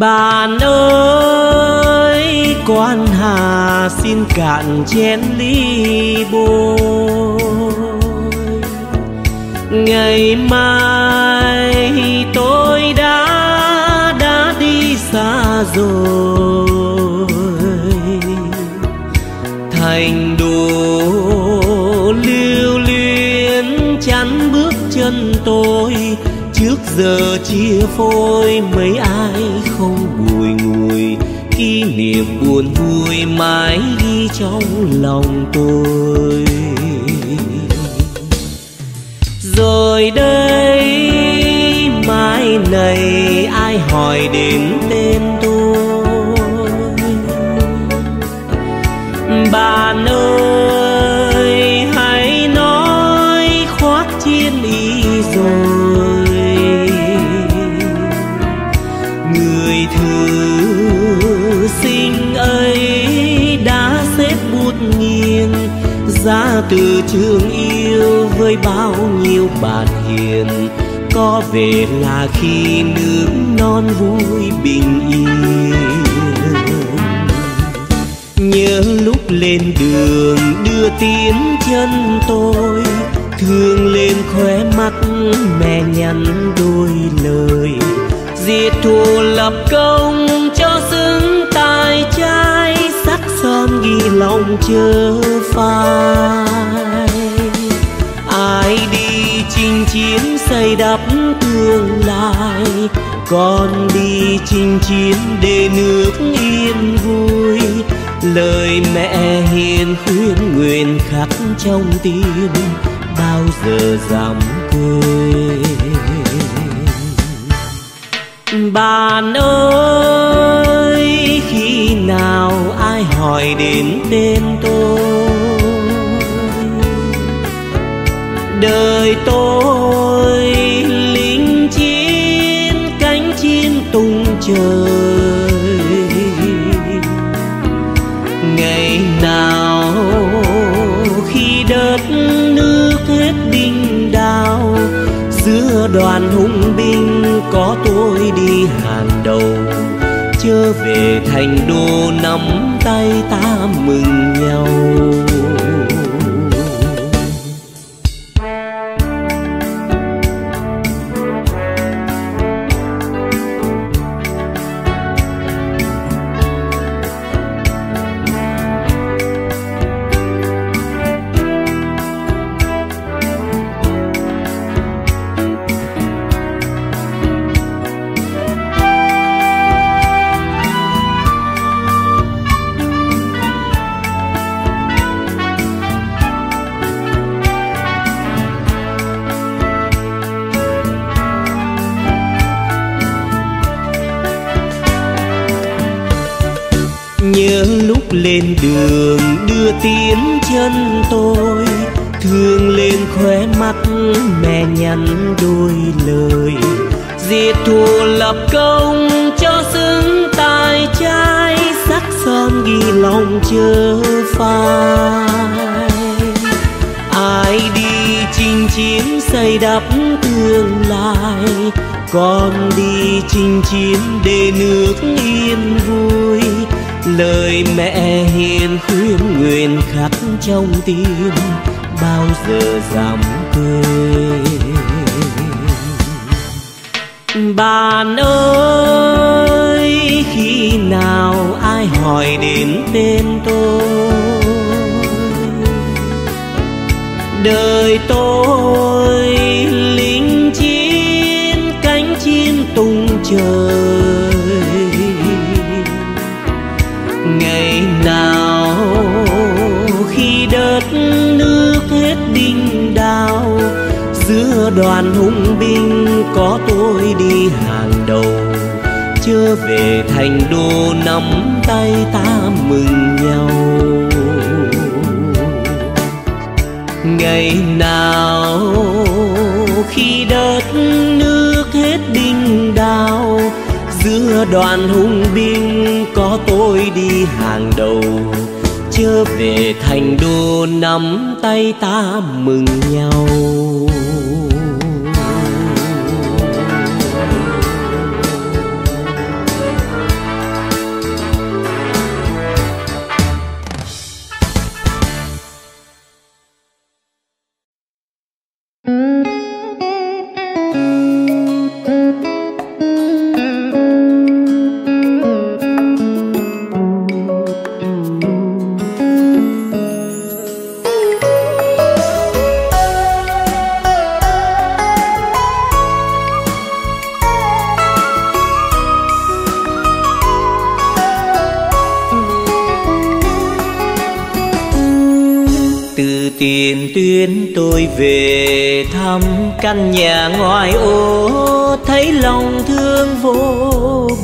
Bạn ơi, quan Hà xin cạn chén ly bôi. Ngày mai tôi đã đi xa rồi, thành đồ lưu luyến chắn bước chân tôi. Trước giờ chia phôi mấy ai không bùi ngùi, kỷ niệm buồn vui mãi ghi trong lòng tôi. Rồi đây mai này ai hỏi đến tên tôi. Bạn ơi hãy nói khoác chiến ý rồi, ra từ trường yêu với bao nhiêu bạn hiền. Có về là khi nước non vui bình yên. Nhớ lúc lên đường đưa tiến chân tôi, thương lên khóe mắt mẹ nhắn đôi lời, diệt thù lập công cho xứng tài trai, sắc son ghi lòng chớ phai. Ai đi chinh chiến xây đắp tương lai, con đi chinh chiến để nước yên vui. Lời mẹ hiền khuyên nguyện khắc trong tim bao giờ dám quên. Bạn ơi khi nào ai hỏi đến tên tôi. Đời tôi lính chiến cánh chim tung trời, ngày nào khi đất nước hết binh đao, giữa đoàn hùng binh có tôi đi hàng đầu. Trở về thành đô nắm tay ta mừng nhau. Nhớ lúc lên đường đưa tiến chân tôi, thương lên khóe mắt mẹ nhắn đôi lời, diệt thù lập công cho xứng tài trai, sắc son ghi lòng chớ phai. Ai đi chinh chiến xây đắp tương lai, con đi chinh chiến để nước yên vui. Lời mẹ hiền khuyên nguyện khắc trong tim bao giờ dám quên. Bạn ơi khi nào ai hỏi đến tên tôi. Đời tôi lính chiến cánh chim tung trời, ngày nào khi đất nước hết binh đao, giữa đoàn hùng binh có tôi đi hàng đầu. Trở về thành đô nắm tay ta mừng nhau. Ngày nào giữa đoàn hung binh có tôi đi hàng đầu. Chớ về thành đô nắm tay ta mừng nhau. Tôi về thăm căn nhà ngoài ô, thấy lòng thương vô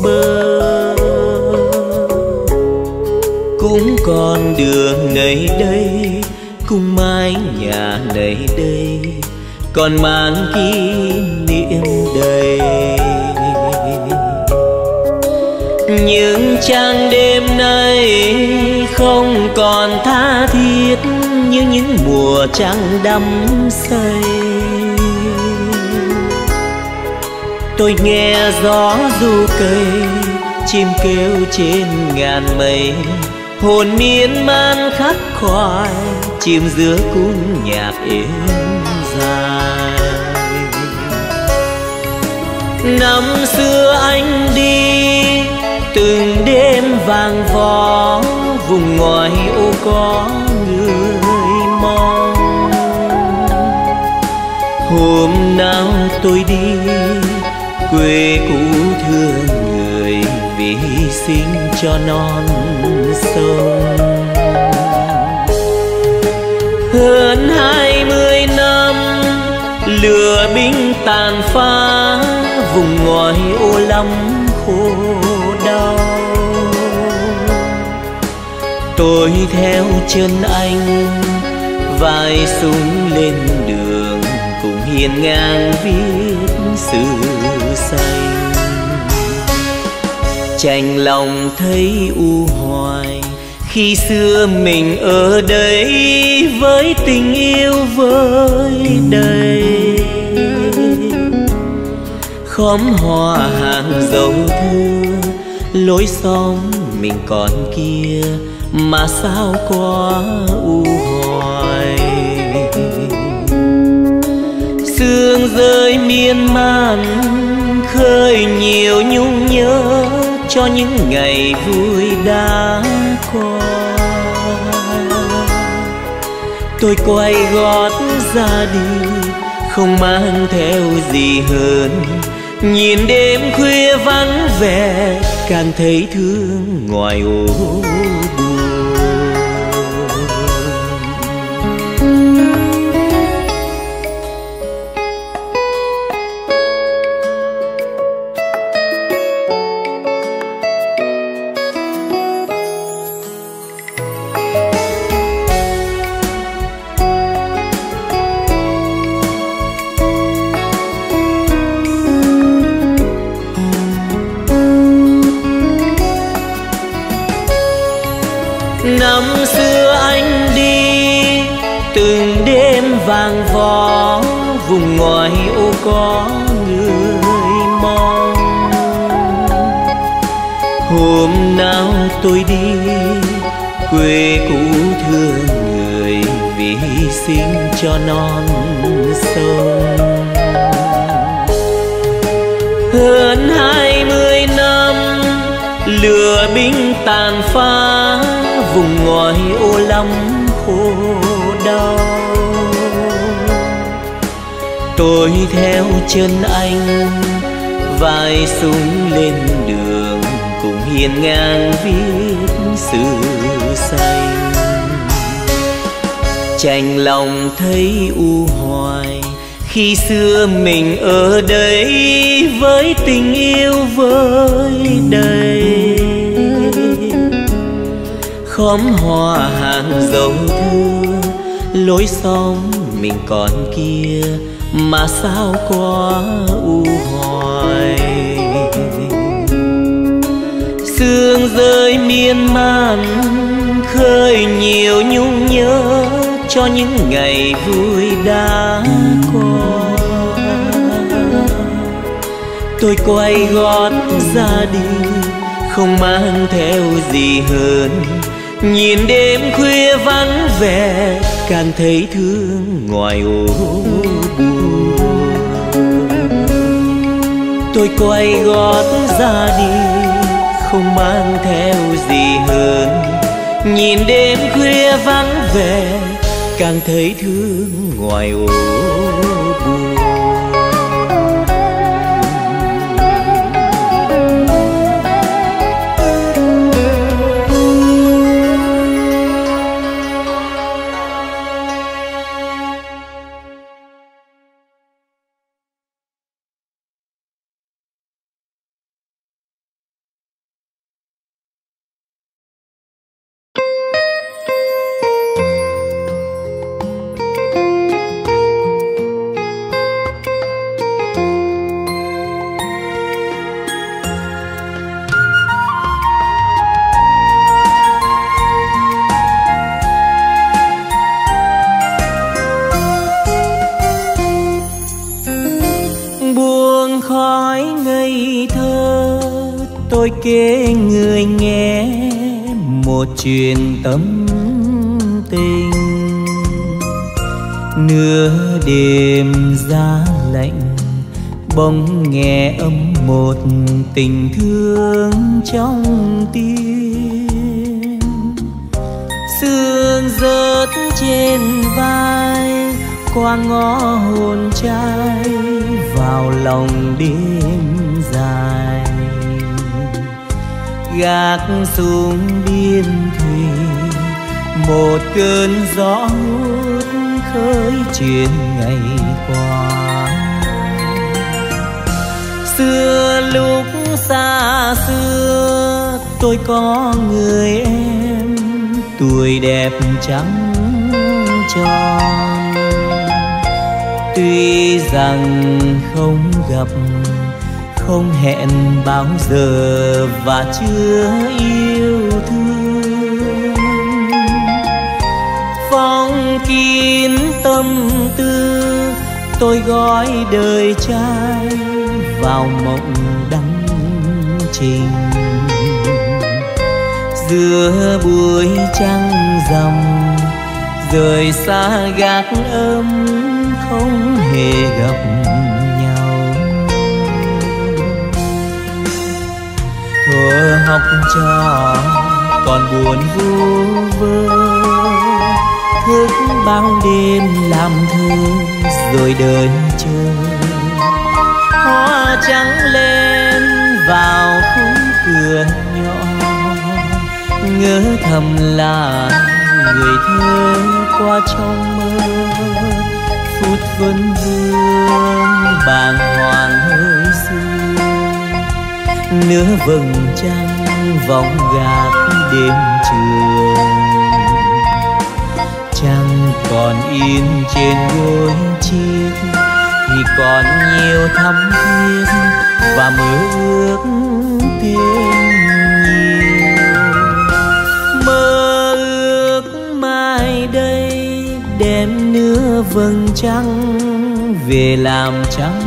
bờ. Cũng còn đường này đây, cũng mái nhà này đây, còn mang kỷ niệm đầy. Những trang đêm nay không còn tha thiết như những mùa trăng đắm say. Tôi nghe gió du cây, chim kêu trên ngàn mây, hồn miên man khắc khoải, chim giữa cung nhạc êm dài. Năm xưa anh đi từng đêm vàng vó, vùng ngoài ô có người mong. Hôm nào tôi đi quê cũ thương người, vì hy sinh cho non sông. Hơn 20 năm lửa binh tàn phá, vùng ngoài ô lắm khổ đau. Tôi theo chân anh, vai súng lên đường, cùng hiên ngang viết sự xanh. Chạnh lòng thấy u hoài, khi xưa mình ở đây với tình yêu với đầy. Khóm hoa hàng dầu thưa, lối xóm mình còn kia, mà sao quá u hoài. Sương rơi miên man khơi nhiều nhung nhớ, cho những ngày vui đã qua. Tôi quay gót ra đi, không mang theo gì hơn, nhìn đêm khuya vắng vẻ, càng thấy thương ngoài ô. Vàng vó vùng ngoài ô có người mong. Hôm nào tôi đi quê cũ thương người, vì hy sinh cho non sông. Hơn 20 năm lửa binh tàn phá, vùng ngoài ô lắm khổ đau. Tôi theo chân anh, vai súng lên đường, cùng hiên ngang viết sự xanh. Chạnh lòng thấy u hoài, khi xưa mình ở đây với tình yêu với đầy. Khóm hoa hàng dầu thưa, lối xóm mình còn kia, mà sao quá u hoài. sương rơi miên man khơi nhiều nhung nhớ cho những ngày vui đã qua. Tôi quay gót ra đi không mang theo gì hơn, nhìn đêm khuya vắng vẻ càng thấy thương ngoài ô buồn. Tôi quay gót ra đi không mang theo gì hơn, nhìn đêm khuya vắng vẻ càng thấy thương ngoài ô buồn. Kể người nghe một chuyện tâm tình, nửa đêm giá lạnh bỗng nghe âm một tình thương trong tim. Sương rớt trên vai qua ngõ hồn trai vào lòng đêm dài, gác xuống biên thùy một cơn gió hút khơi chuyện ngày qua. Xưa lúc xa xưa tôi có người em tuổi đẹp trắng tròn, tuy rằng không gặp không hẹn bao giờ và chưa yêu thương, phong kín tâm tư tôi gói đời trai vào mộng đắm trình. Giữa buổi trăng rằm rời xa gác ấm không hề gặp vừa học trò còn buồn vu vơ, thức bao đêm làm thơ rồi đời chờ hoa trắng lên vào khung cửa nhỏ, ngỡ thầm là người thơ qua trong mơ phút vấn vương bàng hoàng hơi xưa. Nửa vầng trăng vòng gạt đêm trường, trăng còn in trên gối chiếc thì còn nhiều thắm thiết và mơ ước thêm nhiều. Mơ ước mai đây đem nửa vầng trăng về làm trắng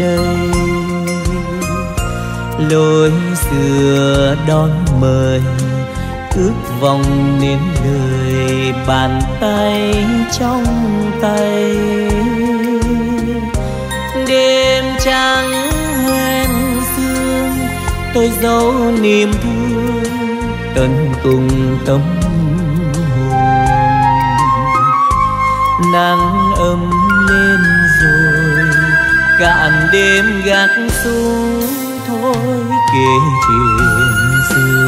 đầy, lối xưa đón mời ước vọng nếm đời bàn tay trong tay. Đêm trắng hoen sương tôi giấu niềm thương tận cùng tâm hồn, nắng ấm lên rồi cạn đêm gác xuống thôi kể chuyện xưa.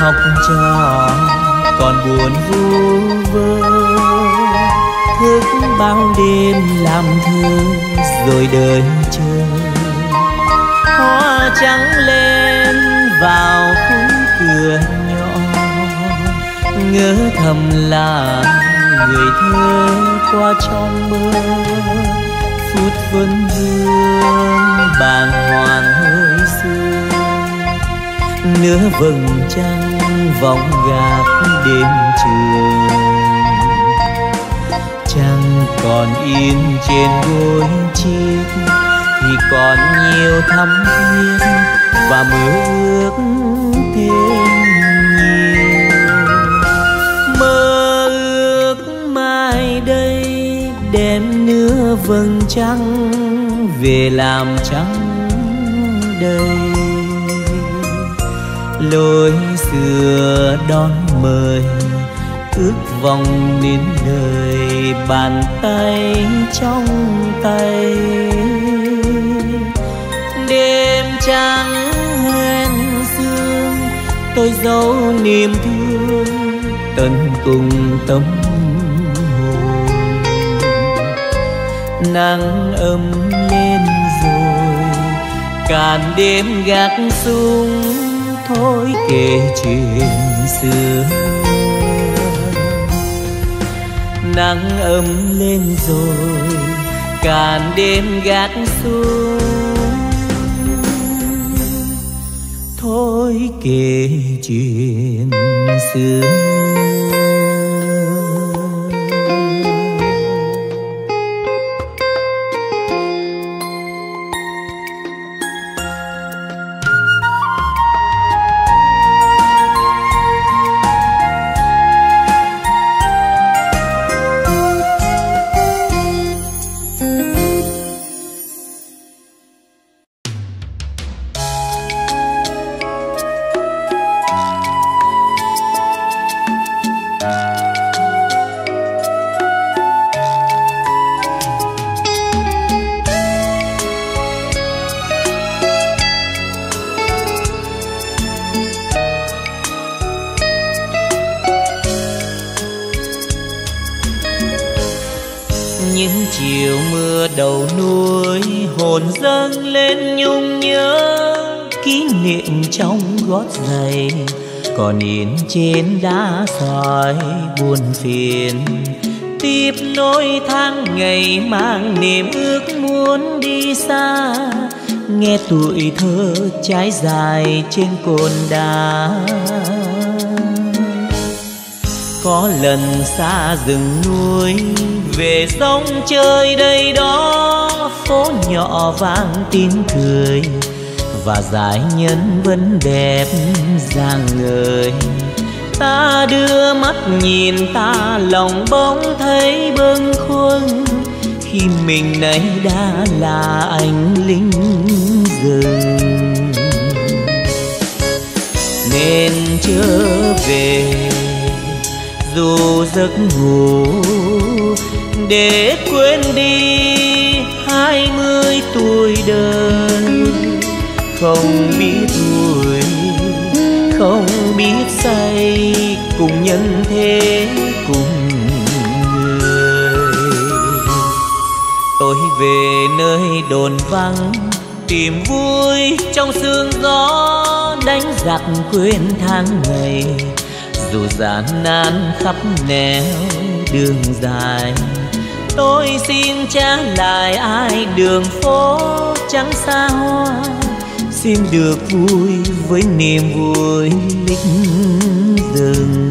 Học trò còn buồn vu vơ. Thức bao đêm làm thơ rồi đợi chờ hoa trắng lên vào khung cửa nhỏ, ngỡ thầm là người thơ qua trong mơ. Phút vấn vương bàng hoàng hơi xưa, nửa vầng trăng vòng gạc đêm trường. Trăng còn in trên gối chiếc thì còn nhiều thắm thiết và mơ ước thêm nhiều. Mơ ước mai đây đem nửa vầng trăng về làm trắng đầy. Lối xưa đón mời ước vọng đến đời, bàn tay trong tay đêm trắng hên sương. Tôi giấu niềm thương tận cùng tâm hồn, nắng ấm lên rồi cạn đêm gác xuống. Thôi kể chuyện xưa, nắng ấm lên rồi cạn đêm gác xuống. Thôi kể chuyện xưa. Còn in trên đá sỏi buồn phiền, tiếp nối tháng ngày mang niềm ước muốn đi xa. Nghe tuổi thơ trái dài trên cồn đá, có lần xa rừng núi về sông chơi đây đó. Phố nhỏ vang tiếng cười và dải nhân vẫn đẹp rạng ngời. Ta đưa mắt nhìn ta lòng bỗng thấy bâng khuâng, khi mình nay đã là anh lính rừng. Nên trở về dù giấc ngủ để quên đi 20 tuổi đời. Không biết vui, không biết say, cùng nhân thế cùng người. Tôi về nơi đồn vắng tìm vui trong sương gió, đánh giặc quên tháng ngày dù gian nan khắp nẻo đường dài. Tôi xin trả lại ai đường phố trắng xa hoa, xin được vui với niềm vui lính rừng.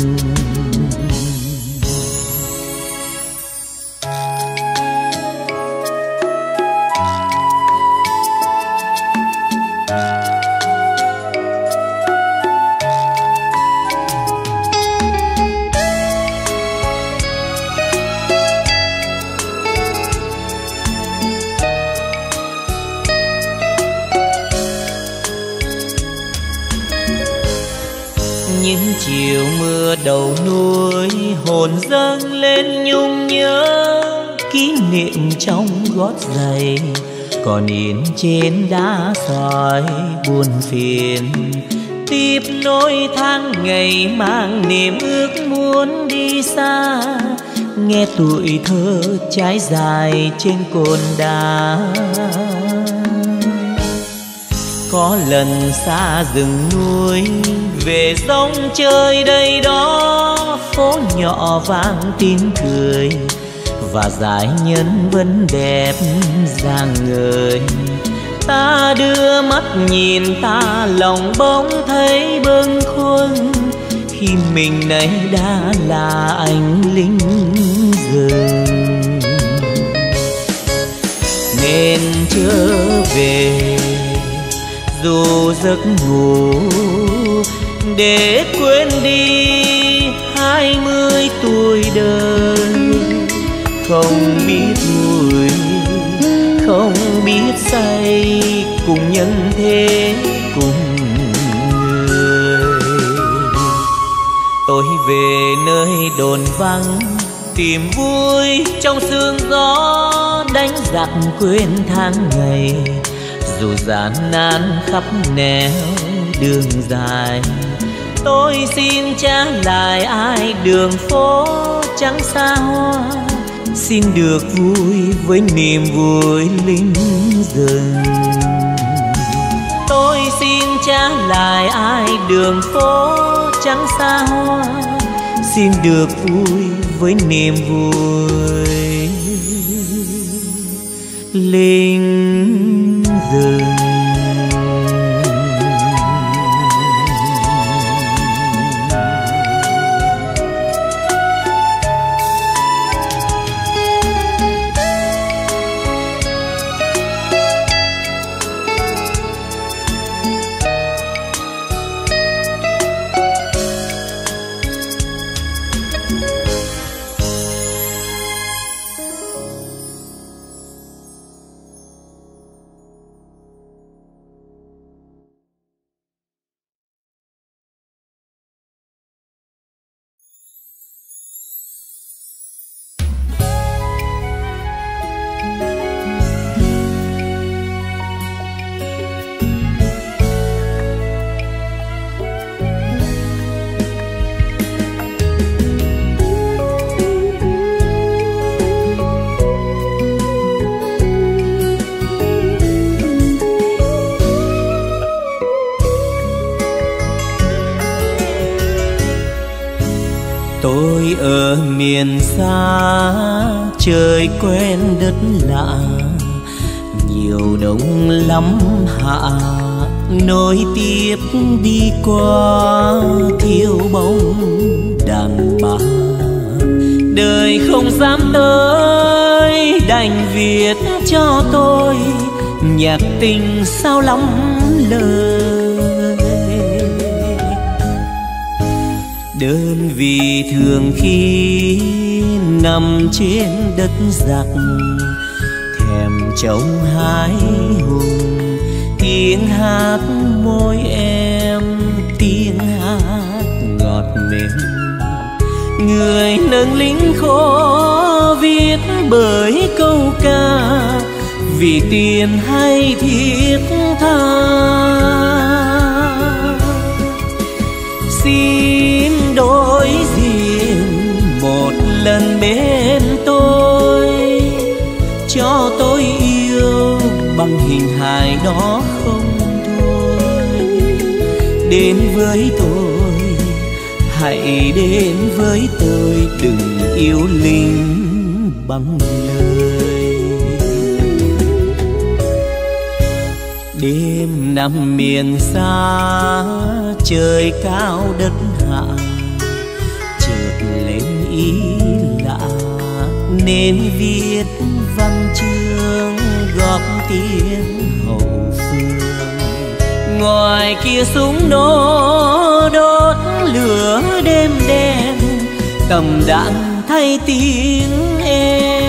Chiều mưa đầu núi hồn dâng lên nhung nhớ, kỷ niệm trong gót giày còn in trên đá sỏi buồn phiền. tiếp nối tháng ngày mang niềm ước muốn đi xa, nghe tuổi thơ trái dài trên cồn đá. Có lần xa rừng núi về sông chơi đây đó, phố nhỏ vang tiếng cười và dải nhân vẫn đẹp rạng ngời. Ta đưa mắt nhìn ta lòng bỗng thấy bâng khuâng khi mình nay đã là anh lính rừng. Nên trở về dù giấc ngủ để quên đi 20 tuổi đời, không biết vui không biết say cùng nhân thế cùng người. Tôi về nơi đồn vắng tìm vui trong sương gió, đánh giặc quên tháng ngày dù gian nan khắp nẻo đường dài. Tôi xin trả lại ai đường phố trắng xa hoa, xin được vui với niềm vui lính rừng. Tôi xin trả lại ai đường phố trắng xa hoa, xin được vui với niềm vui lính rừng. Miền xa trời quen đất lạ, nhiều đông lắm hạ nối tiếp đi qua thiếu bóng đàn bà. Đời không dám tới đành viết cho tôi nhạc tình sao lắm lời. Đơn vì thường khi nằm trên đất giặc, thèm trống hái hùng tiếng hát môi em, tiếng hát ngọt mềm. Người nâng lính khó viết bởi câu ca, vì tiền hay thiết tha. Xin đối diện một lần bên tôi, cho tôi yêu bằng hình hài đó không thôi. Đến với tôi, hãy đến với tôi, đừng yêu lính bằng lời. Đêm nằm miền xa trời cao đất hạ, ý lạ nên viết văn chương góp tiếng hậu phương. Ngoài kia súng nổ đốt lửa đêm đen, tầm đạn thay tiếng em.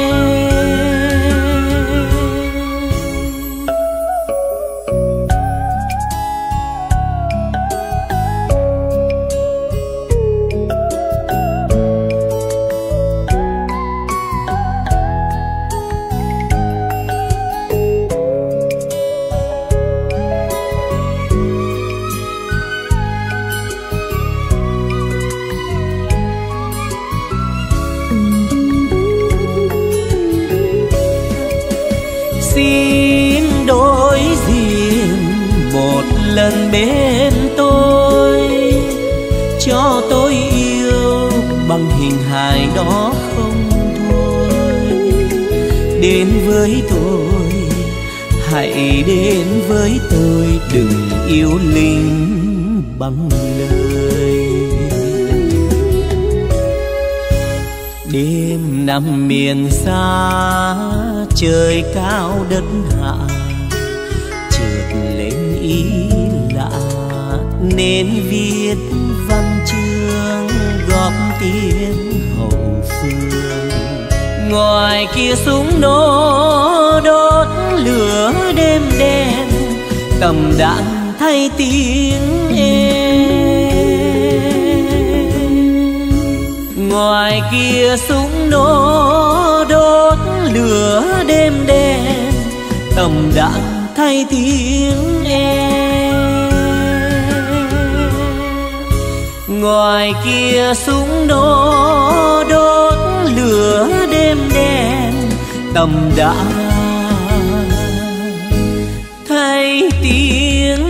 lần bên tôi, cho tôi yêu bằng hình hài đó không thôi. Đến với tôi, hãy đến với tôi, đừng yêu linh bằng lời. Đêm nằm miền xa, trời cao đất hạ, chợt lên ý lạ nên viết văn chương góp tiếng hậu phương. Ngoài kia súng nổ đốt lửa đêm đen, tầm đạn thay tiếng em. Ngoài kia súng nổ đốt lửa đêm đen, tầm đạn thay tiếng em. Ngoài kia súng nổ đốt lửa đêm đen, tầm đạn thay tiếng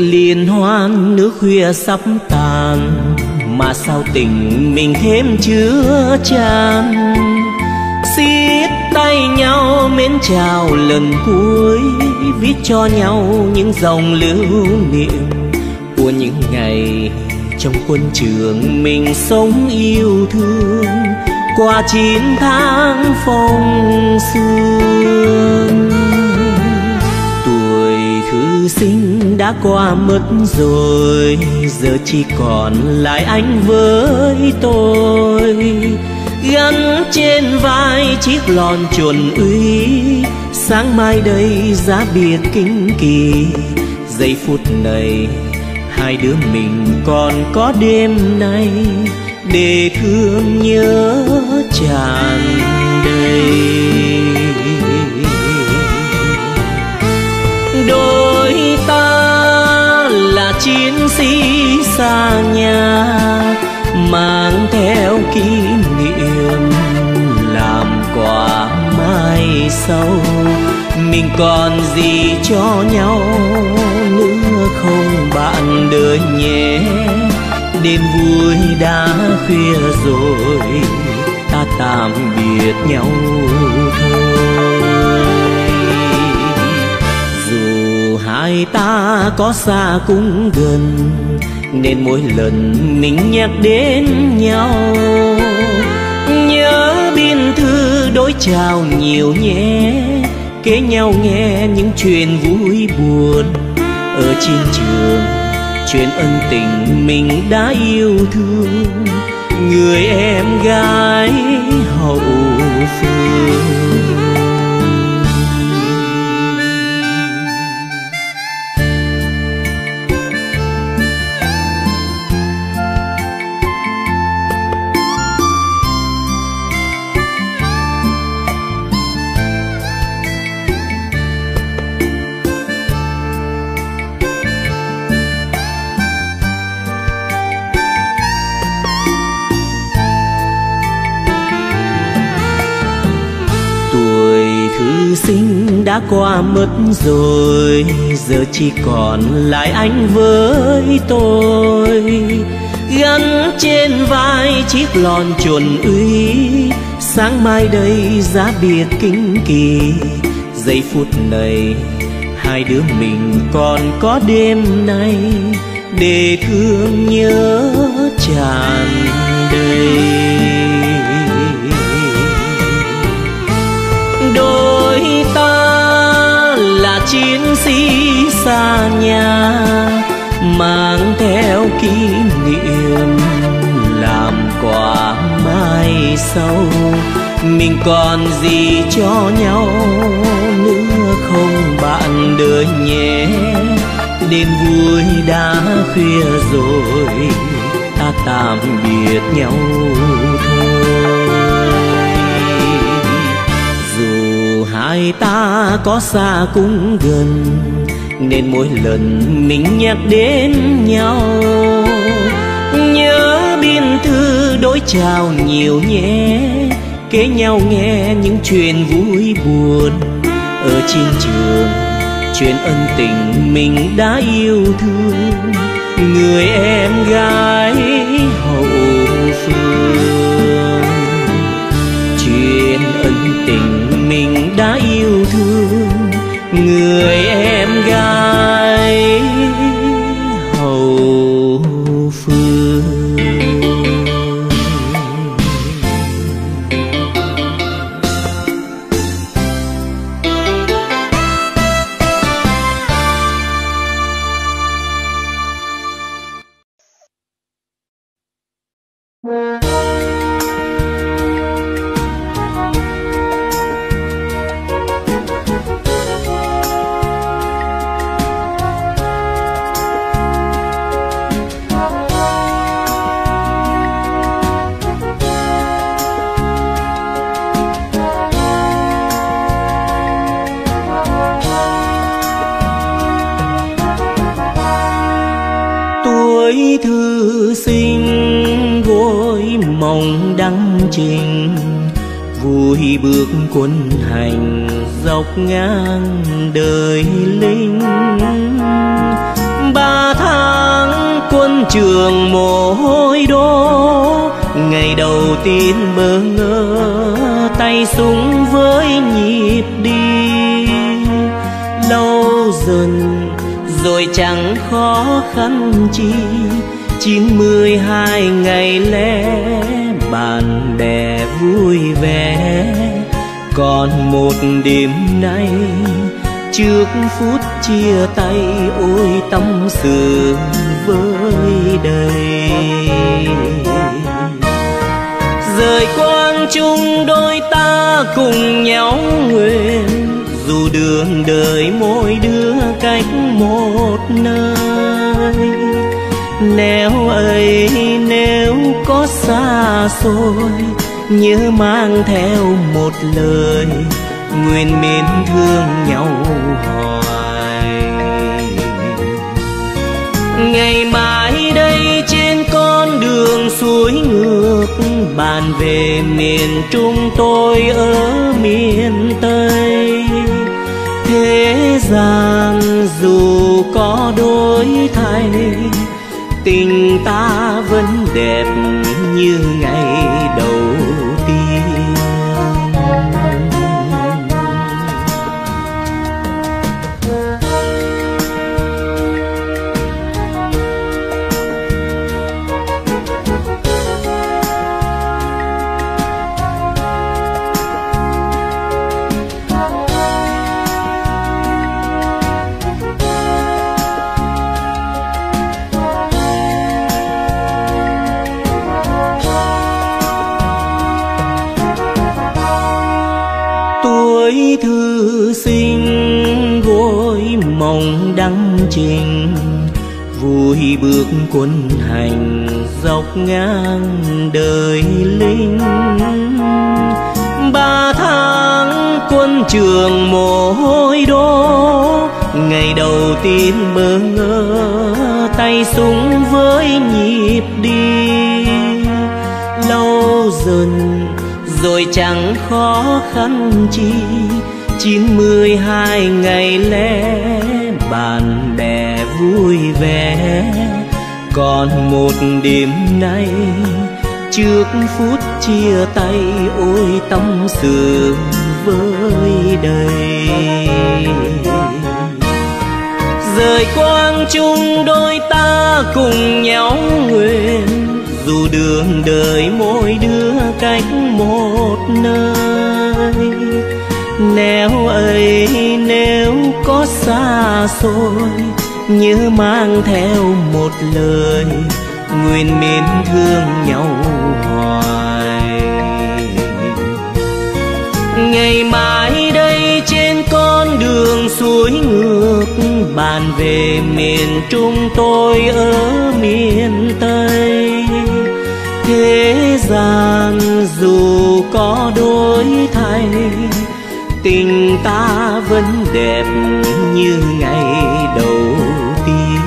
liên hoan nước khuya sắp tàn, mà sao tình mình thêm chứa chan. Xiết tay nhau mến chào lần cuối, viết cho nhau những dòng lưu niệm của những ngày trong quân trường mình sống yêu thương, qua 9 tháng phong sương. Thư sinh đã qua mất rồi, giờ chỉ còn lại anh với tôi. Gắn trên vai chiếc lon chuẩn uy, sáng mai đây giá biệt kinh kỳ. Giây phút này hai đứa mình còn có đêm nay, để thương nhớ tràn đầy. Đôi ta là chiến sĩ xa nhà, mang theo kỷ niệm làm quà mai sau. Mình còn gì cho nhau nữa không bạn đời nhé. Đêm vui đã khuya rồi, ta tạm biệt nhau thôi. Hai ta có xa cũng gần, nên mỗi lần mình nhắc đến nhau. Nhớ biên thư đối chào nhiều nhé, kể nhau nghe những chuyện vui buồn ở chiến trường, chuyện ân tình mình đã yêu thương, người em gái hậu phương. Sinh đã qua mất rồi, giờ chỉ còn lại anh với tôi. Gắn trên vai chiếc lon chuẩn uy, sáng mai đây giá biệt kinh kỳ. Giây phút này hai đứa mình còn có đêm nay, để thương nhớ tràn đầy. Đôi ta là chiến sĩ xa nhà, mang theo kỷ niệm làm quà mai sau mình còn gì cho nhau nữa không bạn đời nhé. Đêm vui đã khuya rồi ta tạm biệt nhau thôi. Dù hai ta có xa cũng gần nên mỗi lần mình nhắc đến nhau nhớ biên thư đối chào nhiều nhé, kể nhau nghe những chuyện vui buồn ở chiến trường, chuyện ân tình mình đã yêu thương người em gái hậu phương. Chuyện ân tình mình đã yêu thương người em gái hậu phương. Vui bước quân hành dọc ngang đời lính, 3 tháng quân trường mồ hôi đổ, ngày đầu tiên bơ ngơ tay súng với nhịp đi. Lâu dần rồi chẳng khó khăn chi, 92 ngày lẻ bạn bè vui vẻ. Còn một đêm nay trước phút chia tay, ôi tâm sự với đầy. Rời Quang Trung đôi ta cùng nhau nguyện, dù đường đời mỗi đứa cách một nơi. Nếu ấy nếu có xa xôi, nhớ mang theo một lời nguyện mến thương nhau hoài. Ngày mai đây trên con đường xuôi ngược, bàn về miền Trung tôi ở miền Tây. Thế gian dù có đổi thay, tình ta vẫn đẹp như ngày đầu tiên. Đăng trình vui bước quân hành dọc ngang đời lính, 3 tháng quân trường mồ hôi đổ, ngày đầu tiên bơ ngơ tay súng với nhịp đi. Lâu dần rồi chẳng khó khăn chi, 92 ngày lẻ bạn bè vui vẻ. Còn một đêm nay trước phút chia tay, ôi tâm sự với đầy. Rời Quang Trung đôi ta cùng nhau nguyện, dù đường đời mỗi đứa cách một nơi. Nếu ấy nếu có xa xôi, nhớ mang theo một lời nguyện mến thương nhau hoài. Ngày mai đây trên con đường suối ngược, bàn về miền Trung tôi ở miền Tây. Thế gian dù có đổi thay, tình ta vẫn đẹp như ngày đầu tiên.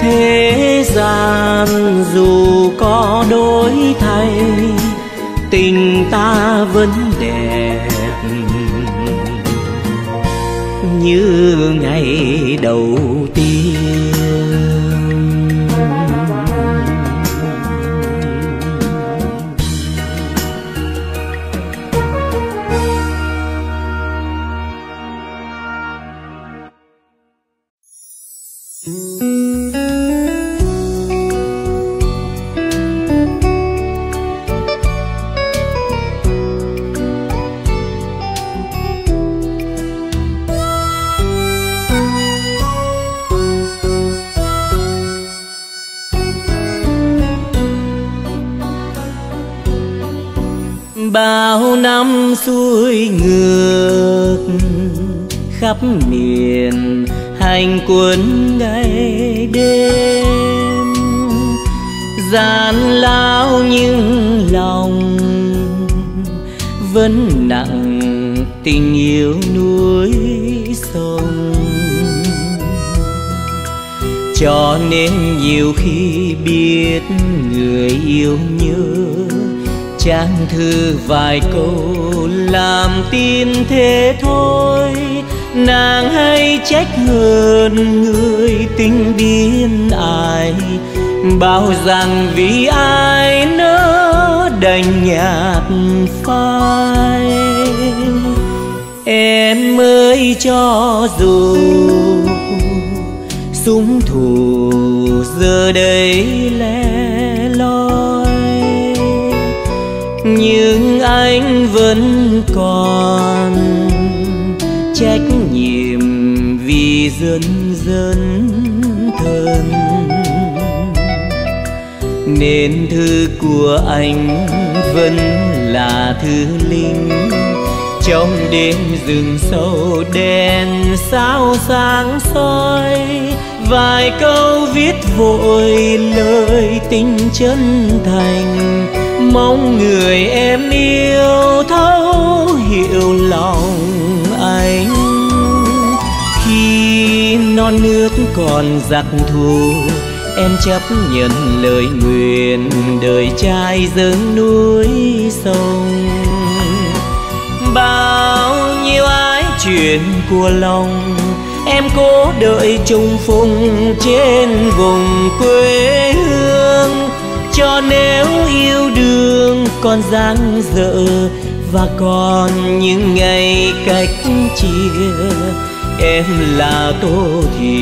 Thế gian dù có đổi thay, tình ta vẫn đẹp như ngày đầu tiên. Bao năm xuôi ngược khắp miền, hành quân ngày đêm gian lao, nhưng lòng vẫn nặng tình yêu núi sông. Cho nên nhiều khi biết người yêu nhớ, trang thư vài câu làm tin thế thôi. Nàng hay trách hơn người tình điên ai, bảo rằng vì ai nỡ đành nhạt phai. Em ơi cho dù súng thù giờ đây lẻ loi, nhưng anh vẫn còn trách nhiệm vì dân dân thân. Nên thư của anh vẫn là thư linh, trong đêm rừng sâu đèn sao sáng soi. Vài câu viết vội lời tình chân thành, mong người em yêu thấu hiểu lòng anh. Khi non nước còn giặc thù, em chấp nhận lời nguyện đời trai dâng núi sông. Bao nhiêu ái chuyện của lòng, em cố đợi trùng phùng trên vùng quê hương. Cho nếu yêu đương còn dang dở, và còn những ngày cách chia, em là Tô Thị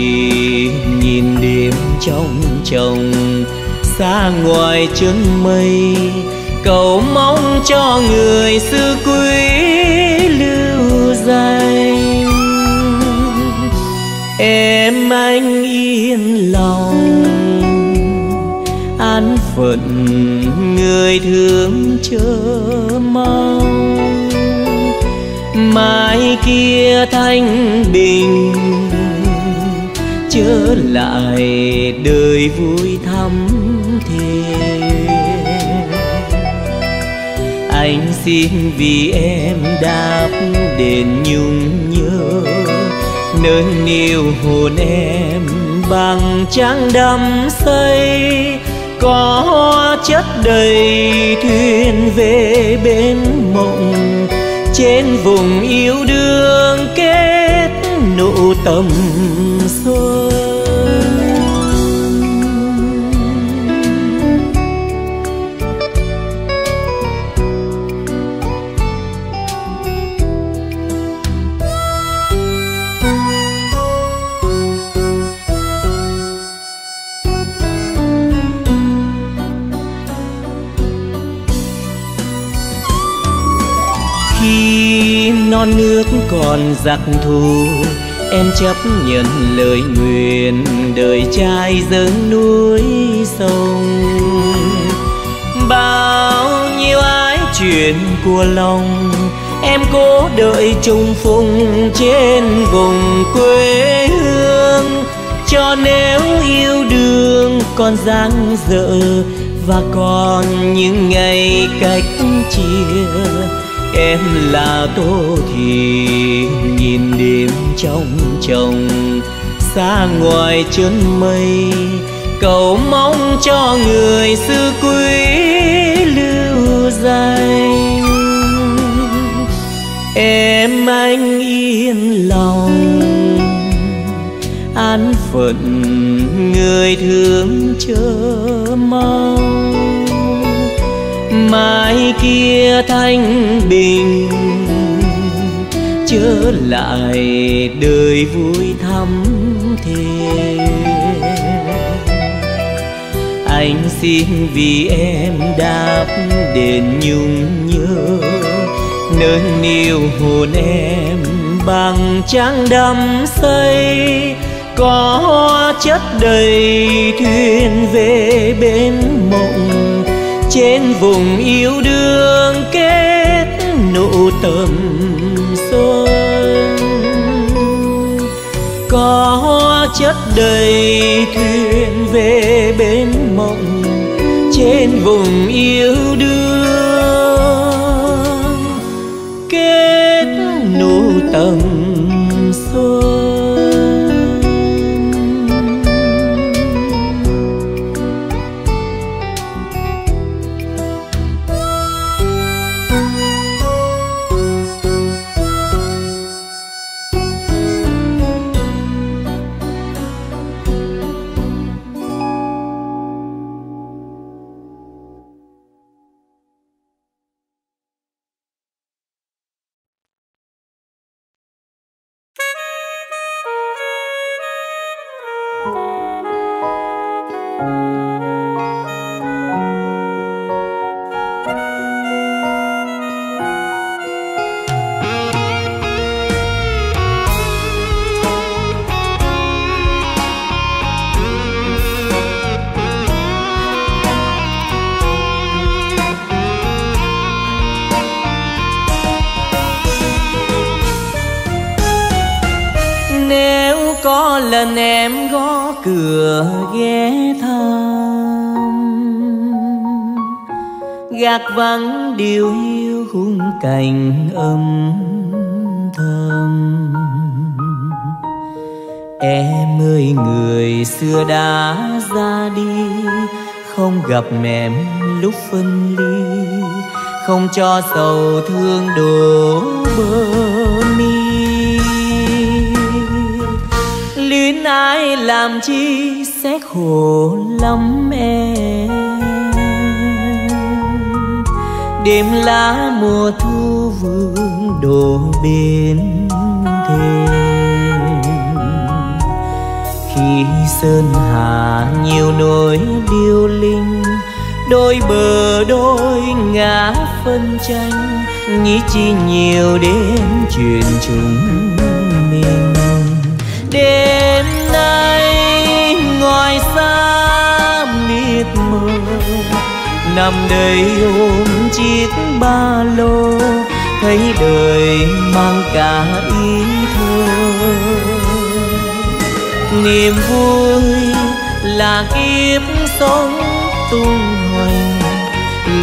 nhìn đêm trong chồng. Xa ngoài chân mây cầu mong cho người xứ quý lưu danh. Em anh yên lòng an phận, người thương chớ mong. Mai kia thanh bình trở lại đời vui thắm thề. Anh xin vì em đáp đền nhung nhớ, nâng niu hồn em bằng trăng đắm say. Có hoa chất đầy thuyền về bên mộng, trên vùng yêu đương kết nụ tầm xuân. Non nước còn giặc thù, em chấp nhận lời nguyện đời trai dâng núi sông. Bao nhiêu ái chuyện của lòng em cố đợi trùng phùng trên vùng quê hương, cho nếu yêu đương còn dang dở và còn những ngày cách chia. Em là Tô Thị nhìn đêm trong chồng xa ngoài chân mây, cầu mong cho người xứ quý lưu danh. Em anh yên lòng an phận người thương chớ mong, mai kia thanh bình trở lại đời vui thắm thề. Anh xin vì em đáp đền nhung nhớ, nên yêu hồn em bằng trăng đắm say, có hoa chất đầy thuyền về bên mộng. Trên vùng yêu đương kết nụ tầm xuân, có hoa chất đầy thuyền về bên mộng. Trên vùng yêu đương kết nụ tầm xuân. Lần em gõ cửa ghé thăm, gác vắng điều hiu khung cảnh âm thầm. Em ơi người xưa đã ra đi, không gặp em lúc phân ly, không cho sầu thương đổ bờ mi. Luyến ái làm chi sẽ khổ lắm em, đêm lá mùa thu vương đổ bên thềm. Khi sơn hà nhiều nỗi điêu linh, đôi bờ đôi ngã phân tranh, nghĩ chi nhiều đêm chuyện chúng mình. Đêm nay ngoài xa miệt mờ, nằm đây ôm chiếc ba lô, thấy đời mang cả ý thơ. Niềm vui là kiếp sống tung hoành,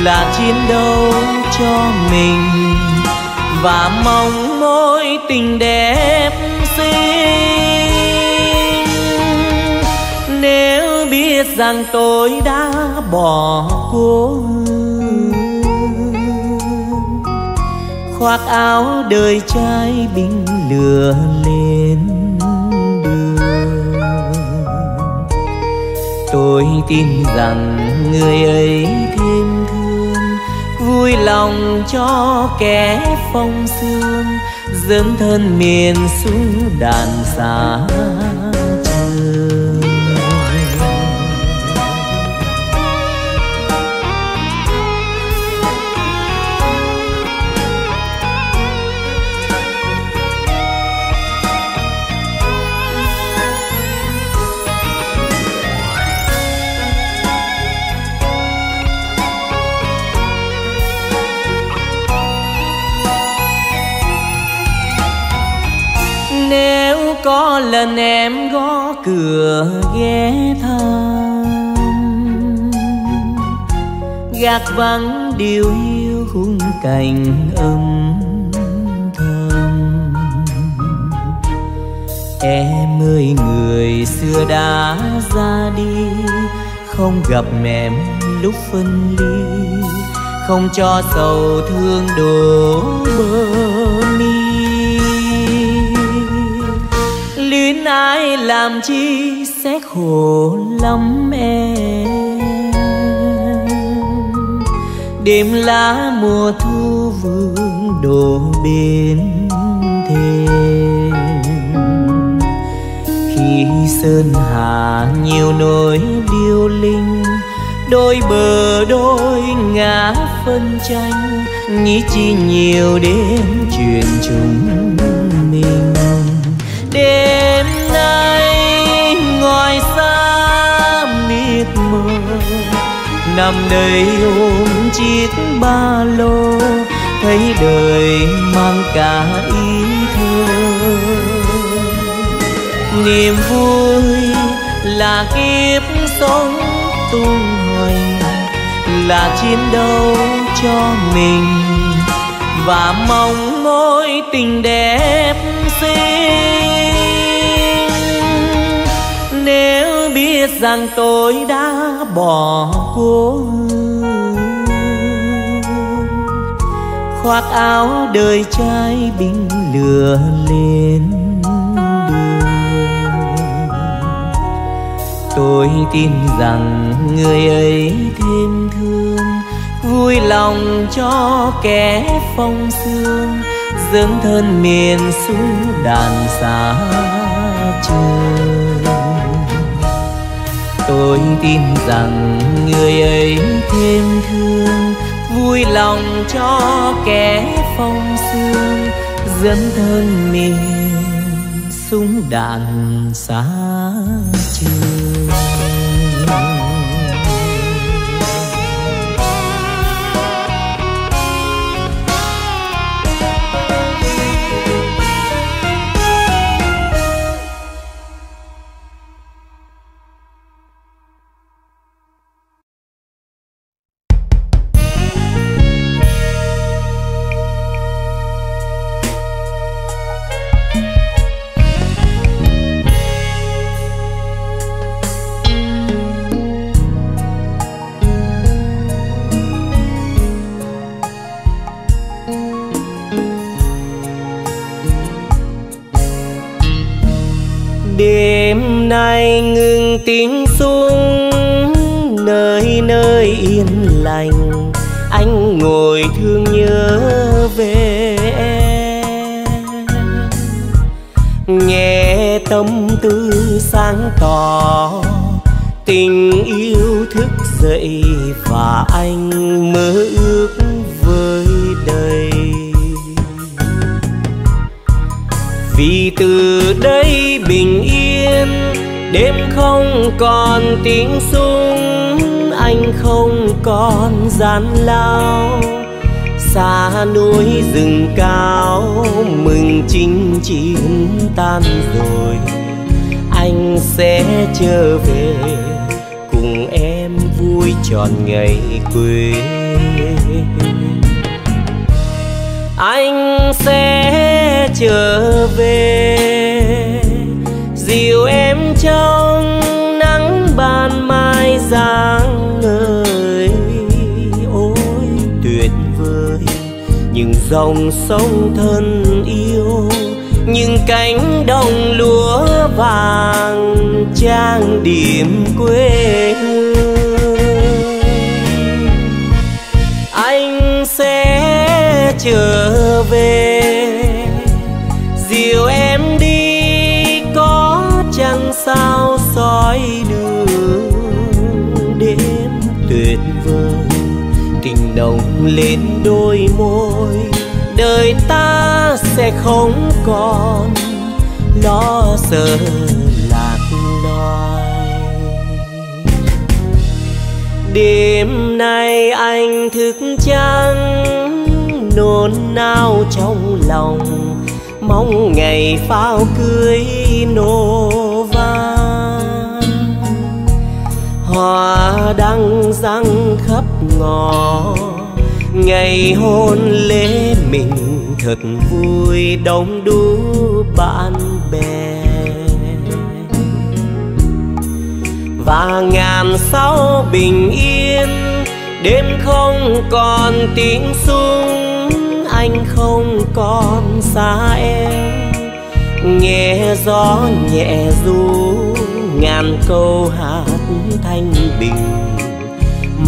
là chiến đấu cho mình và mong mối tình đẹp xinh. Nếu biết rằng tôi đã bỏ cố hương, khoác áo đời trai binh lửa lên đường, tôi tin rằng người ấy thêm thương, vui lòng cho kẻ phong sương, dấn thân miền xuống đàn xa. có lần em gõ cửa ghé thăm, gác vắng điều hiu khung cảnh âm thầm. Em ơi người xưa đã ra đi, không gặp em lúc phân ly, không cho sầu thương đổ bờ mi. Luyến ái làm chi sẽ khổ lắm em, đêm lá mùa thu vương đổ bên thềm. Khi sơn hà nhiều nỗi điêu linh, đôi bờ đôi ngã phân tranh, nghĩ chi nhiều đêm chuyện chúng mình. Đêm nay ngoài xa mịt mờ, nằm đây ôm chiếc ba lô, thấy đời mang cả ý thơ. Niềm vui là kiếp sống tung hoành, là chiến đấu cho mình và mong mối tình đẹp xinh. Nếu biết rằng tôi đã bỏ cố hương, khoác áo đời trai binh lửa lên đường, tôi tin rằng người ấy thêm thương, vui lòng cho kẻ phong sương, dưỡng thân miền xuống đàn xa trường. Tôi tin rằng người ấy thêm thương, vui lòng cho kẻ phong sương, dẫn thân mình súng đạn xa trường. Đêm nay ngừng tiếng súng, nơi nơi yên lành, anh ngồi thương nhớ về em. Nghe tâm tư sáng tỏ, tình yêu thức dậy và anh mơ ước với đời. Vì từ đây bình yên, đêm không còn tiếng súng, anh không còn gian lao, xa núi rừng cao mừng chinh chiến tan rồi. Anh sẽ trở về cùng em vui trọn ngày quê. Anh sẽ trở về dìu em trong nắng ban mai rạng ngời. Ôi tuyệt vời những dòng sông thân yêu, những cánh đồng lúa vàng trang điểm quê hương. Anh sẽ trở về dìu em đi, có chăng sao soi đường. Đêm tuyệt vời tình nồng lên đôi môi, đời ta sẽ không còn lo sợ lạc loài. Đêm nay anh thức trắng, nôn nao trong lòng mong ngày pháo cưới Nova hoa đăng răng khắp ngõ, ngày hôn lễ mình thật vui đông đủ bạn bè. Và ngàn sao bình yên, đêm không còn tiếng súng, anh không còn xa em. Nghe gió nhẹ ru ngàn câu hát thanh bình,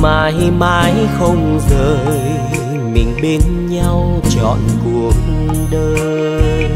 mãi mãi không rời mình bên nhau trọn cuộc đời.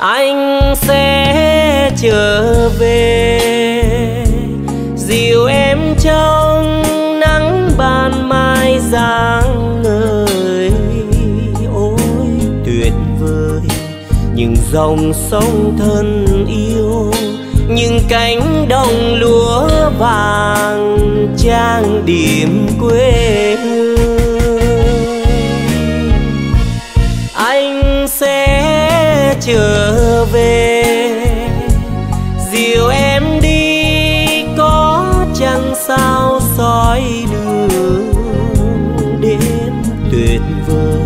Anh sẽ trở về dìu em trong nắng ban mai rạng ngời. Ôi tuyệt vời những dòng sông thân yêu, những cánh đồng lúa vàng trang điểm quê hương. Anh sẽ trở về dìu em đi, có chăng sao soi đường đêm tuyệt vời.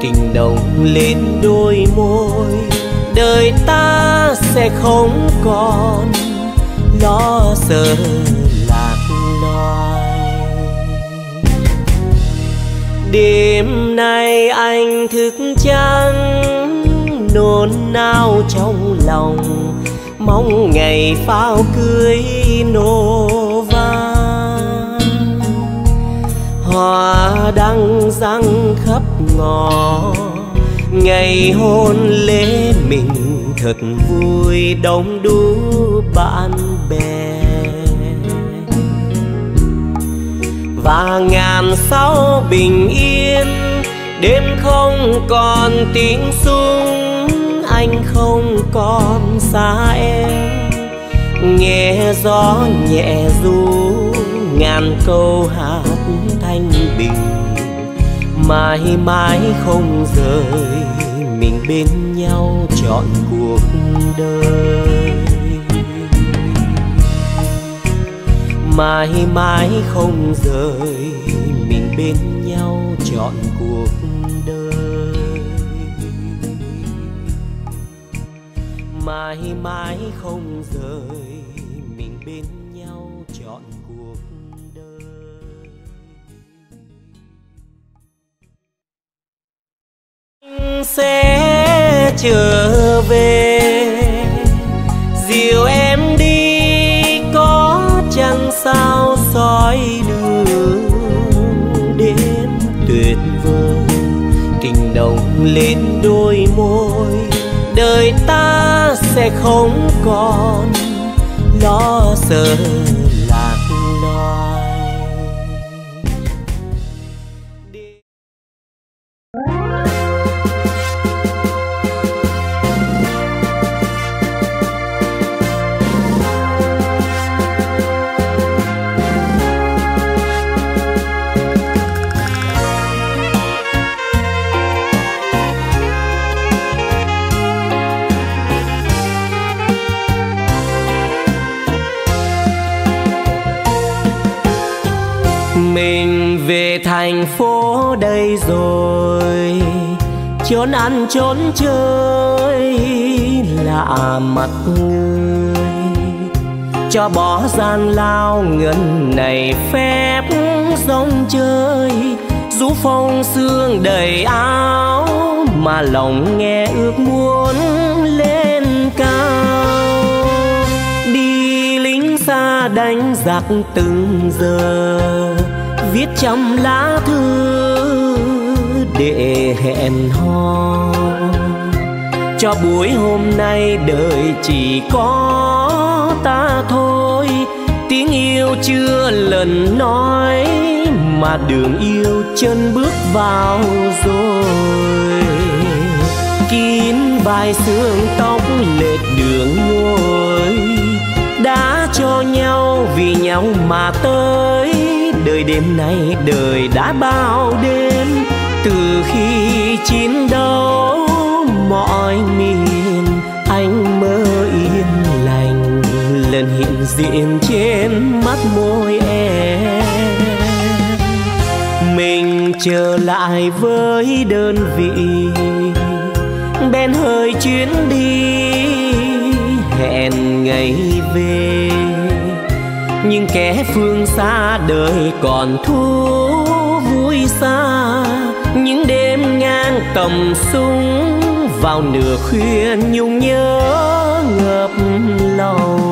Tình nồng lên đôi môi, đời ta sẽ không còn lo sợ lạc loài. Đêm nay anh thức trắng nôn nao trong lòng, mong ngày pháo cưới Nova hoa đăng răng khắp ngõ, ngày hôn lễ mình thật vui đông đủ bạn bè. Và ngàn sao bình yên, đêm không còn tiếng súng, anh không còn xa em. Nghe gió nhẹ ru ngàn câu hát thanh bình, mãi mãi không rời mình bên nhau trọn cuộc đời. Mãi mãi không rời mình bên nhau trọn cuộc đời. Mãi mãi không rời mình bên nhau trọn cuộc đời. Anh sẽ trở về dìu em đi, có chăng sao soi đường đêm tuyệt vời. Tình nồng lên đôi môi, đời ta sẽ không còn lo sợ lạc loài. Về thành phố đây rồi, chốn ăn chốn chơi lạ mặt người. Cho bỏ gian lao ngân này phép rong chơi, rũ phong sương đầy áo mà lòng nghe ước muốn lên cao. Đi lính xa đánh giặc từng giờ, viết trăm lá thư để hẹn hò. cho buổi hôm nay đời chỉ có ta thôi. Tiếng yêu chưa lần nói mà đường yêu chân bước vào rồi. Kín vai xương tóc lệch đường ngồi, đã cho nhau vì nhau mà tới. Đời đêm nay đời đã bao đêm, từ khi chiến đấu mọi miền anh mơ yên lành lần hiện diện trên mắt môi em. Mình trở lại với đơn vị bên hơi chuyến đi hẹn ngày về, nhưng kẻ phương xa đời còn thu vui xa. Những đêm ngang tầm súng vào nửa khuya nhung nhớ ngập lòng.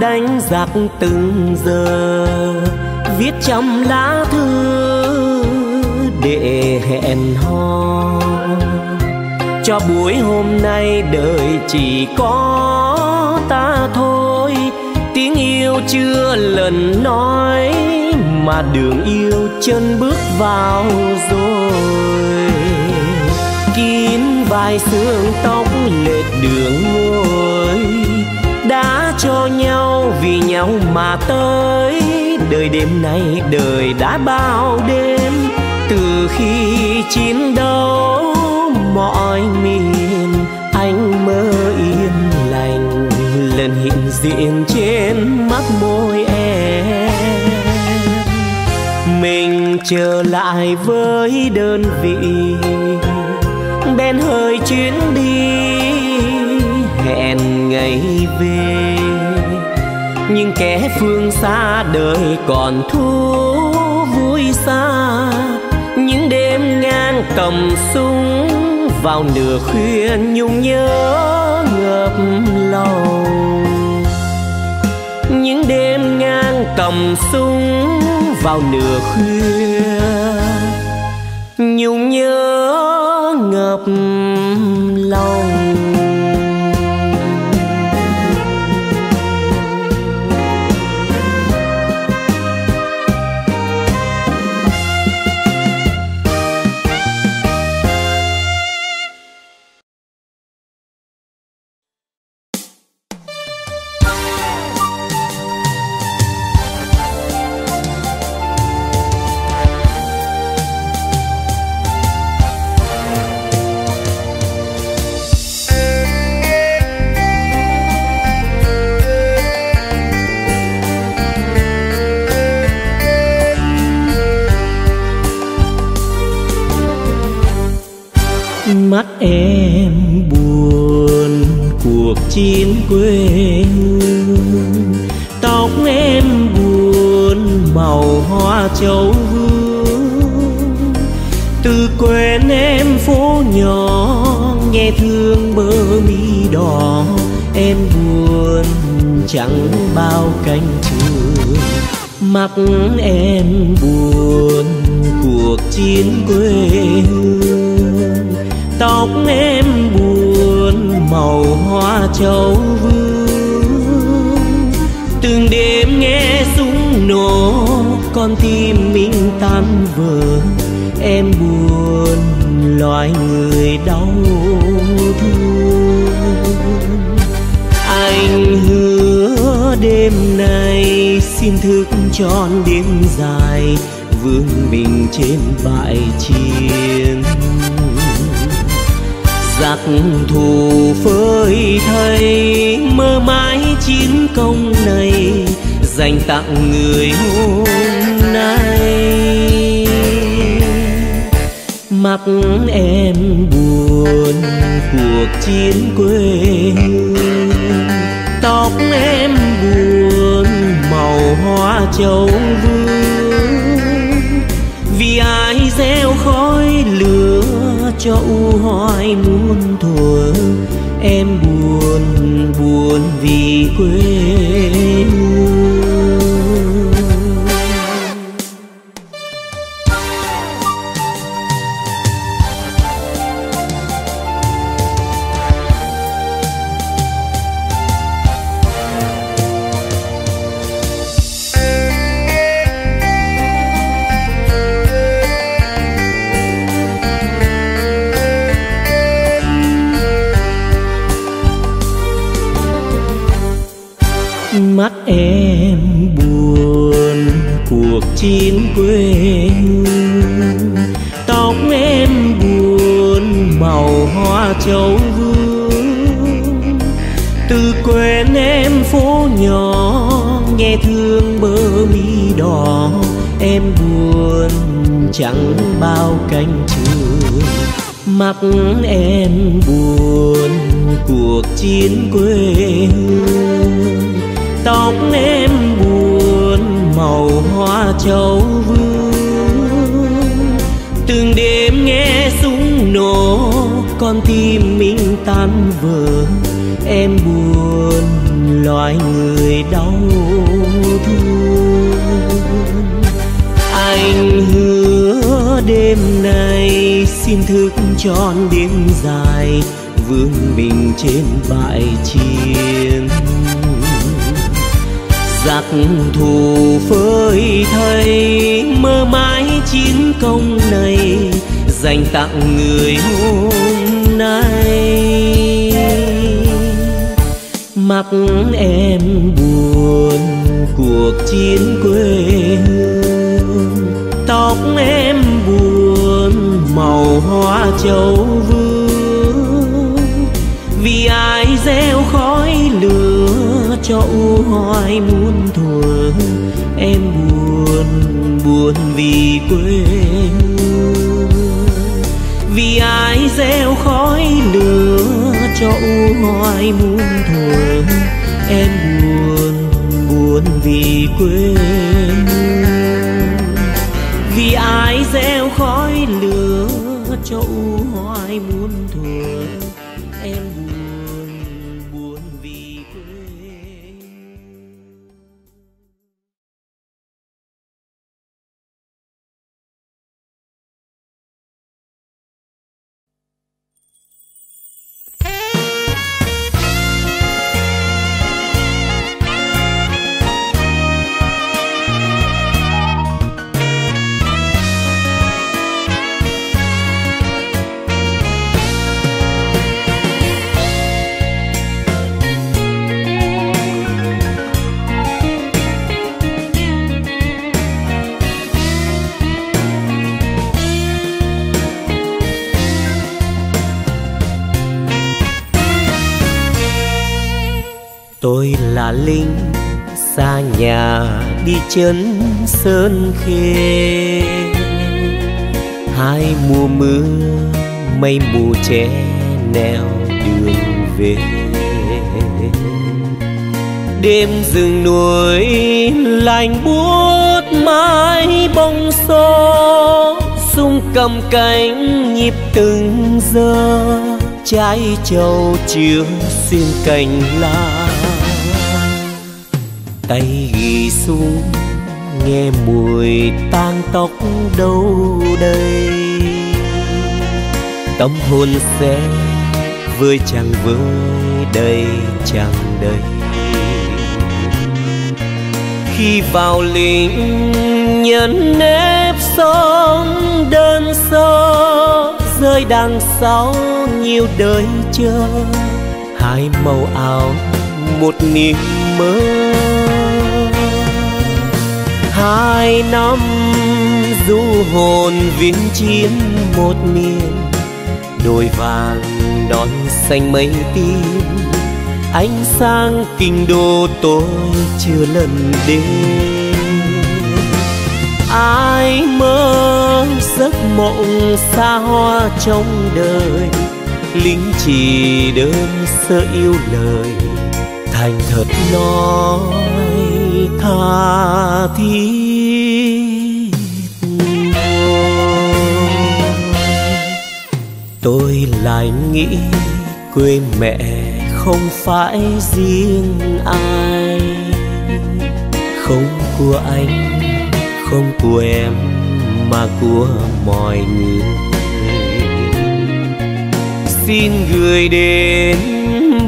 Đánh giặc từng giờ viết trong lá thư để hẹn hò, cho buổi hôm nay đời chỉ có ta thôi. Tiếng yêu chưa lần nói mà đường yêu chân bước vào rồi. Kín vai xương tóc lệch đường ngồi, đã cho nhau vì nhau mà tới. Đời đêm nay đời đã bao đêm, từ khi chiến đấu mọi miền anh mơ yên lành lần hiện diện trên mắt môi em. Mình trở lại với đơn vị bên hơi chuyến đi hẹn ngày về, nhưng kẻ phương xa đời còn thu vui xa. Những đêm ngang cầm súng vào nửa khuya nhung nhớ ngập lòng. Những đêm ngang cầm súng vào nửa khuya nhung nhớ ngập lòng. Mắt em buồn cuộc chiến quê hương, tóc em buồn màu hoa châu hương. Từ quên em phố nhỏ nghe thương bờ mi đỏ, em buồn chẳng bao cánh trường. Mắt em buồn cuộc chiến quê hương, tóc em buồn màu hoa châu vương. Từng đêm nghe súng nổ con tim mình tan vỡ, em buồn loài người đau thương. Anh hứa đêm nay xin thức trọn đêm dài, vương mình trên bãi chiến. Giặc thù phơi thây mơ mãi chiến công này dành tặng người hôm nay. Mắt em buồn cuộc chiến quê hương, Châu Vương, vì ai gieo khói lửa cho u hoài muôn thuở. Em buồn, buồn vì quê hương. Mắt em buồn cuộc chiến quê hương, tóc em buồn màu hoa Châu Vương. Từ quên em phố nhỏ nghe thương bờ mi đỏ, em buồn chẳng bao cánh trường. Mắt em buồn cuộc chiến quê hương, tóc em buồn màu hoa Châu Vương. Từng đêm nghe súng nổ con tim mình tan vỡ, em buồn loài người đau thương. Anh hứa đêm nay xin thức tròn đêm dài, vương mình trên bãi chiến. Giặc thù phơi thây mơ mãi chiến công này, dành tặng người hôm nay. Mắt em buồn cuộc chiến quê hương, tóc em buồn màu hoa Châu Vương. Vì ai gieo khói lửa cho u hoài muôn thuở, em buồn, buồn vì quê hương. Vì ai gieo khói lửa cho u hoài muôn thuở, em buồn, buồn vì quê hương. Vì ai gieo khói lửa cho u hoài muôn thuở, em buồn. Tôi là Linh xa nhà đi chấn Sơn Khê, hai mùa mưa mây mù che neo đường về. Đêm rừng núi lạnh buốt mái bông xô, sung cầm cánh nhịp từng giờ, trái trầu chiều xuyên cành lá. Tay ghi súng nghe mùi tang tóc đâu đây, tâm hồn sẽ vơi chẳng vơi đầy chẳng đầy. Khi vào lính nhẫn nếp sống đơn sơ, rơi đằng sau nhiều đời chờ, hai màu áo một niềm mơ. 2 năm du hồn viễn chiến một miền, đồi vàng đón xanh mây tím, ánh sáng kinh đô tôi chưa lần đến. Ai mơ giấc mộng xa hoa trong đời, lính chỉ đơn sơ yêu lời thành thật nói. tha thiết. Tôi lại nghĩ quê mẹ không phải riêng ai, không của anh, không của em mà của mọi người. Xin gửi đến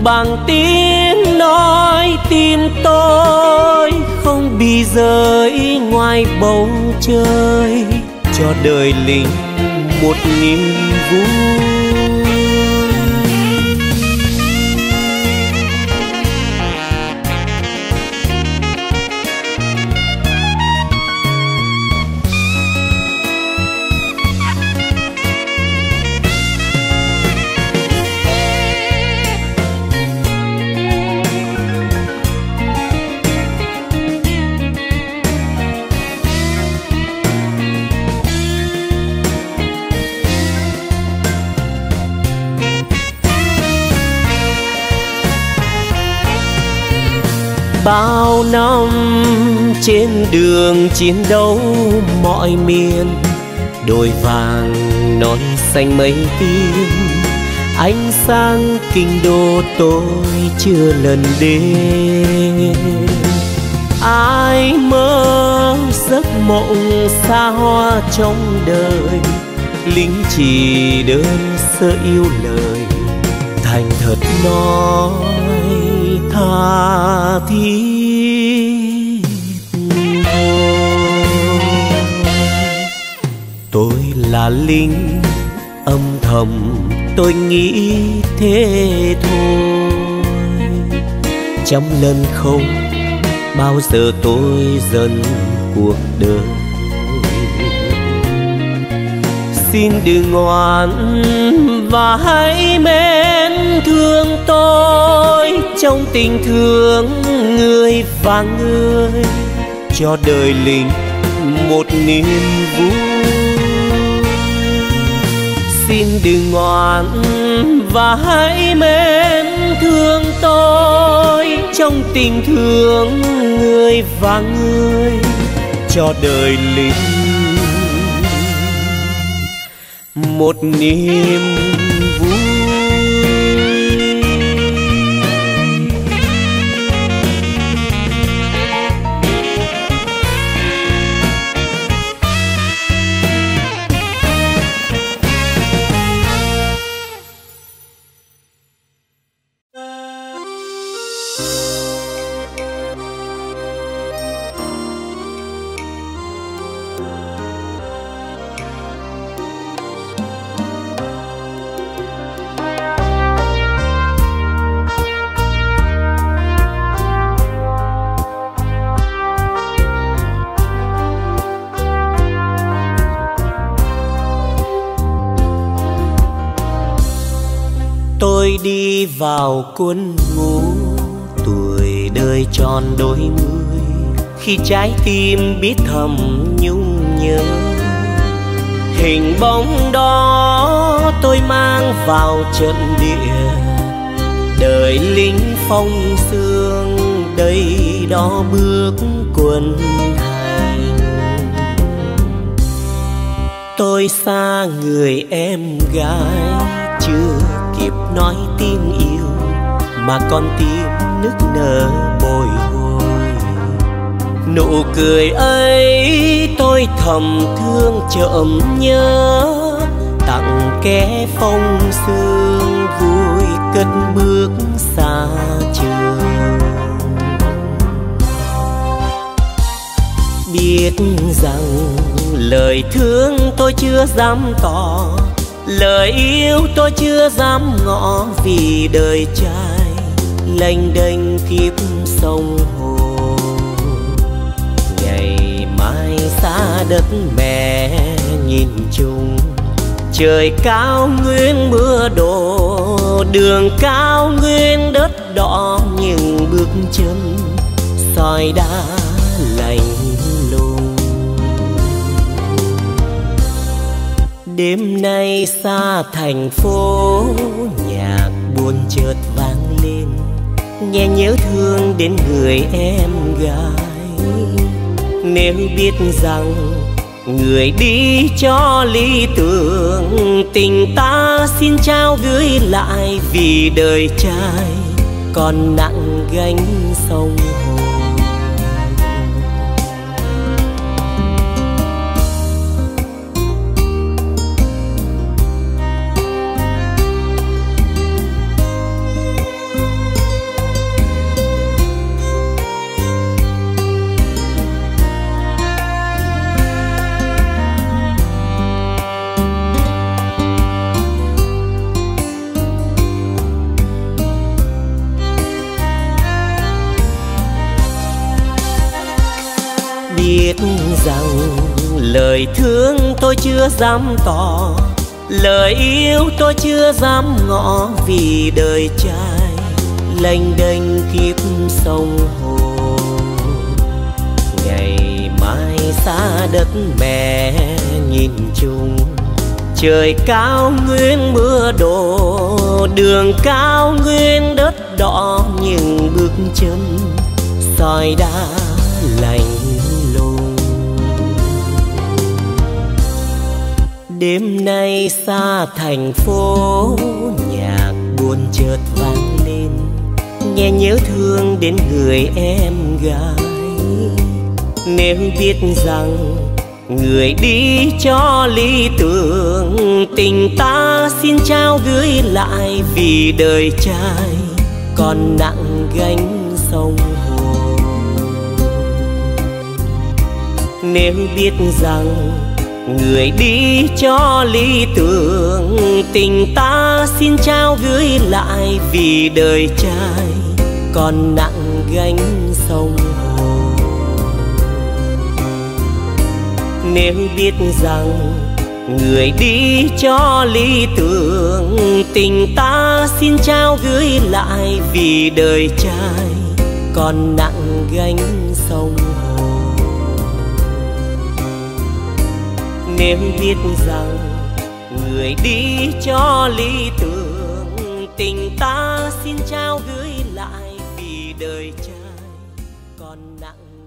bằng tiếng nói tim tôi không bị rơi ngoài bầu trời, cho đời lính một niềm vui. Bao năm trên đường chiến đấu mọi miền, đồi vàng non xanh mấy tiếng, anh sang kinh đô tôi chưa lần đến. Ai mơ giấc mộng xa hoa trong đời, lính chỉ đơn sơ yêu lời, thành thật nói tha thiết. Tôi là lính âm thầm, tôi nghĩ thế thôi. Trăm lần không bao giờ tôi dần cuộc đời. Xin đừng oán và hãy mến thương tôi trong tình thương người và người, cho đời lính một niềm vui. Xin đừng oán và hãy mến thương tôi trong tình thương người và người, cho đời lính một niềm vui. Đi vào quân ngũ, tuổi đời tròn đôi mươi, khi trái tim biết thầm nhung nhớ. Hình bóng đó tôi mang vào trận địa, đời lính phong sương đây đó bước quân hành. Tôi xa người em gái, chưa kịp nói tiếng yêu mà con tim nức nở bồi hồi. Nụ cười ấy tôi thầm thương chợm nhớ, tặng kẻ phong sương vui cất bước xa trường. Biết rằng lời thương tôi chưa dám tỏ, lời yêu tôi chưa dám ngỏ, vì đời trai lênh đênh kiếp sông hồ. Ngày mai xa đất mẹ nhìn chung, trời cao nguyên mưa đổ, đường cao nguyên đất đỏ, những bước chân soi đá lành. Đêm nay xa thành phố, nhạc buồn chợt vang lên, nghe nhớ thương đến người em gái. nếu biết rằng người đi cho lý tưởng, tình ta xin trao gửi lại vì đời trai còn nặng gánh sông hồ. Rằng lời thương tôi chưa dám tỏ, lời yêu tôi chưa dám ngỏ, vì đời trai lênh đênh kiếp sông hồ. Ngày mai xa đất mẹ nhìn chung, trời cao nguyên mưa đổ, đường cao nguyên đất đỏ, những bước chân soi đá lành. Đêm nay xa thành phố, nhạc buồn chợt vang lên, nghe nhớ thương đến người em gái. Nếu biết rằng người đi cho lý tưởng, tình ta xin trao gửi lại vì đời trai còn nặng gánh sông hồ. Nếu biết rằng người đi cho lý tưởng, tình ta xin trao gửi lại vì đời trai còn nặng gánh sông hồ. Nếu biết rằng người đi cho lý tưởng, tình ta xin trao gửi lại vì đời trai còn nặng gánh sông hồ. Nếu biết rằng người đi cho lý tưởng, tình ta xin trao gửi lại vì đời trai còn nặng.